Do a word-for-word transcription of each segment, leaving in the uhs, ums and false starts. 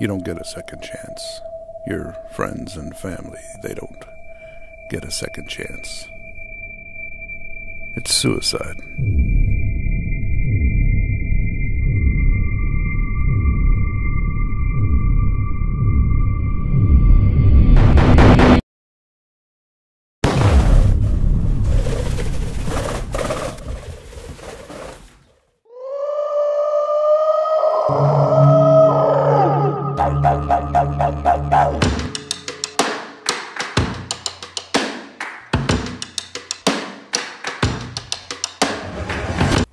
you don't get a second chance. Your friends and family, they don't get a second chance. It's suicide.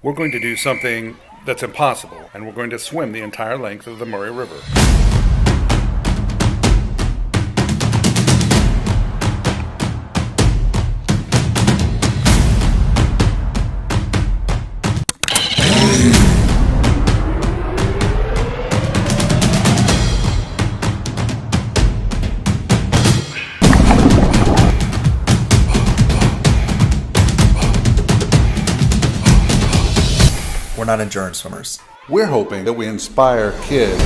We're going to do something that's impossible, and we're going to swim the entire length of the Murray River. We're not endurance swimmers. We're hoping that we inspire kids.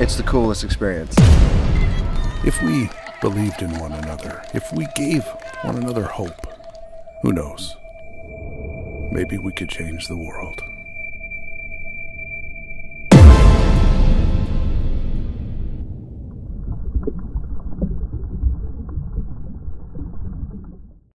It's the coolest experience. If we believed in one another, if we gave one another hope, who knows? Maybe we could change the world.